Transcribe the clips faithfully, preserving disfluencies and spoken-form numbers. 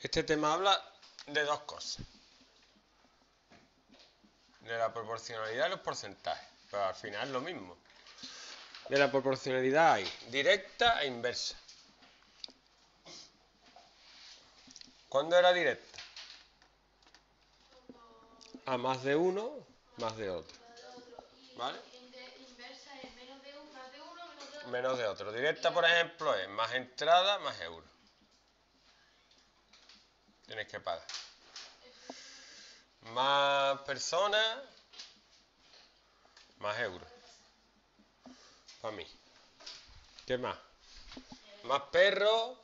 Este tema habla de dos cosas. De la proporcionalidad y los porcentajes. Pero al final es lo mismo. De la proporcionalidad hay directa e inversa. ¿Cuándo era directa? A más de uno, más de otro. ¿Vale? Inversa es menos de uno, más de uno, menos de otro. Menos de otro. Directa, por ejemplo, es más entrada, más euro. Tienes que pagar. Más personas, más euros. Para mí. ¿Qué más? Más perros,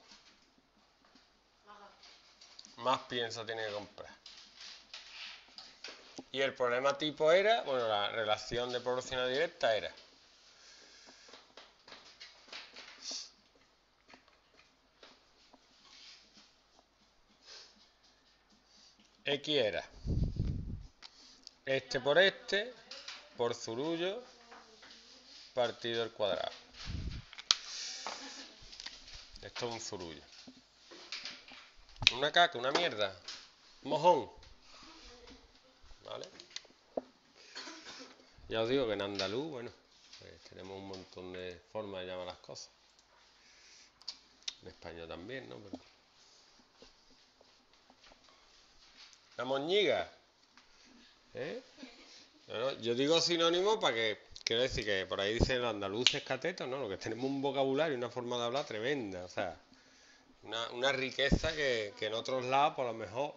más pienso tiene que comprar. Y el problema tipo era, bueno, la relación de proporcionalidad directa era X era este por este, por zurullo, partido al cuadrado. Esto es un zurullo. Una caca, una mierda, un mojón. ¿Vale? Ya os digo que en andaluz, bueno, pues tenemos un montón de formas de llamar las cosas. En español también, ¿no? Pero... La moñiga. ¿Eh? Bueno, yo digo sinónimo para que... Quiero decir que por ahí dicen los andaluces catetos, ¿no? Lo que tenemos un vocabulario y una forma de hablar tremenda. O sea, una, una riqueza que, que en otros lados, por lo mejor...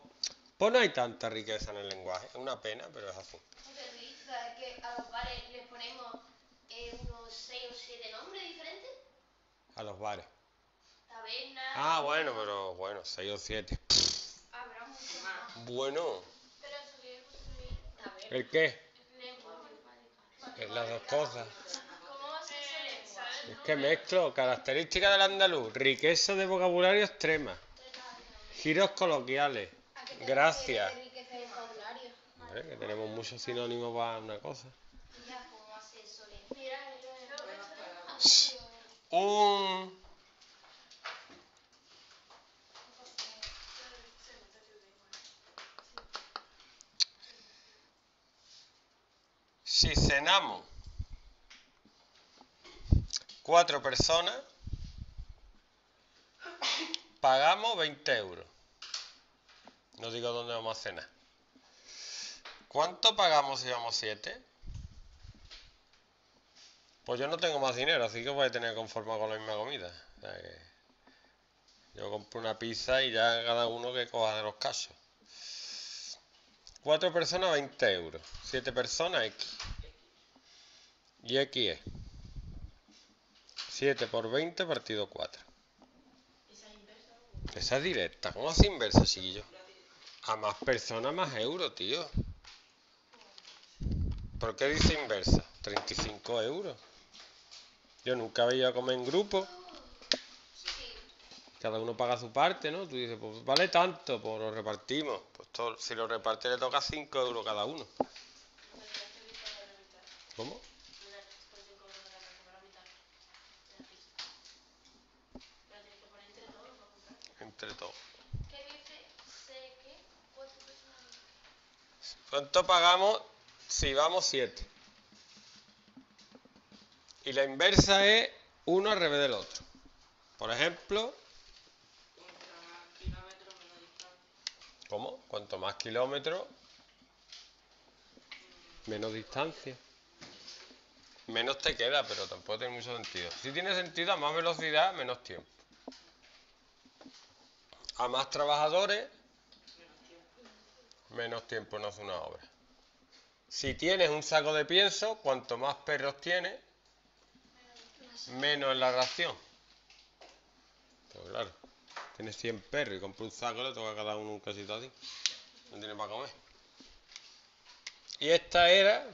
Pues no hay tanta riqueza en el lenguaje. Es una pena, pero es así. Es que a los bares les ponemos eh, unos seis o siete nombres diferentes. A los bares. Tabernas... Ah, bueno, pero bueno, seis o siete. Habrá mucho más. Bueno. Pero subir, subir. ¿El qué? Es las dos cosas. Es que mezclo características del andaluz, riqueza de vocabulario extrema, giros coloquiales, gracias. Hombre, que tenemos muchos sinónimos para una cosa. Un... Si cenamos cuatro personas, pagamos veinte euros. No digo dónde vamos a cenar. ¿Cuánto pagamos si vamos siete? Pues yo no tengo más dinero, así que voy a tener que conformar con la misma comida. O sea que yo compro una pizza y ya cada uno que coja de los cachos. cuatro personas, veinte euros. siete personas, X. Y X es siete por veinte partido cuatro. ¿Esa es inversa? Esa es directa. ¿Cómo es inversa, chiquillo? A más personas, más euros, tío. ¿Por qué dice inversa? treinta y cinco euros. Yo nunca había ido a comer en grupo. Cada uno paga su parte, ¿no? Tú dices, pues vale tanto, pues lo repartimos. Pues todo, si lo reparte le toca cinco euros cada uno. ¿Cómo? Entre todos. ¿Qué dice? ¿Qué? ¿Cuánto personas? ¿Cuánto pagamos si vamos siete? Y la inversa es uno al revés del otro. Por ejemplo... ¿Cómo? Cuanto más kilómetros, menos distancia. Menos te queda, pero tampoco tiene mucho sentido. Si tiene sentido, a más velocidad, menos tiempo. A más trabajadores, menos tiempo no hace una obra. Si tienes un saco de pienso, cuanto más perros tienes, menos en la ración. Pero claro. Tienes cien perros y compras un saco, le toca a cada uno un casito así. No tiene para comer. Y esta era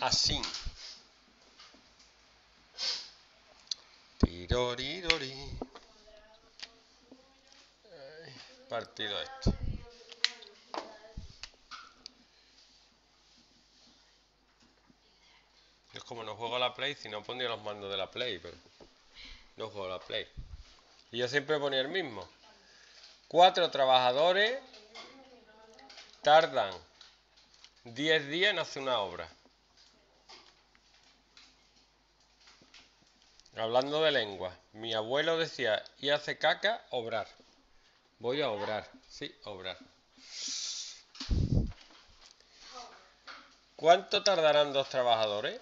así. Tirorirori. Partido esto. Yo es como no juego a la Play, si no pondría los mandos de la Play, pero no juego a la Play. Y yo siempre ponía el mismo. Cuatro trabajadores tardan diez días en hacer una obra. Hablando de lengua, mi abuelo decía, y hace caca, obrar. Voy a obrar, sí, obrar. ¿Cuánto tardarán dos trabajadores?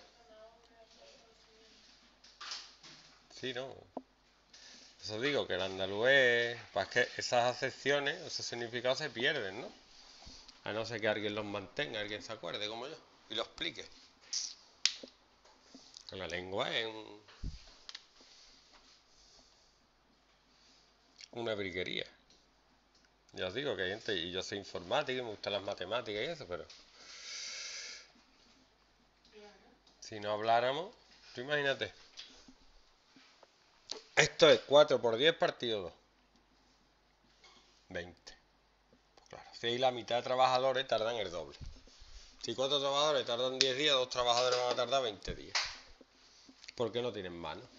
Sí, no. Eso digo, que el andaluz, pues que esas acepciones, esos significados se pierden, ¿no? A no ser que alguien los mantenga, alguien se acuerde como yo, y lo explique. La lengua es un... una briguería. Ya os digo que hay gente, y yo soy informático y me gustan las matemáticas y eso, pero... si no habláramos, tú imagínate. Esto es cuatro por diez partido dos. veinte. Pues claro, si hay la mitad de trabajadores, tardan el doble. Si cuatro trabajadores tardan diez días, dos trabajadores van a tardar veinte días. Porque no tienen mano.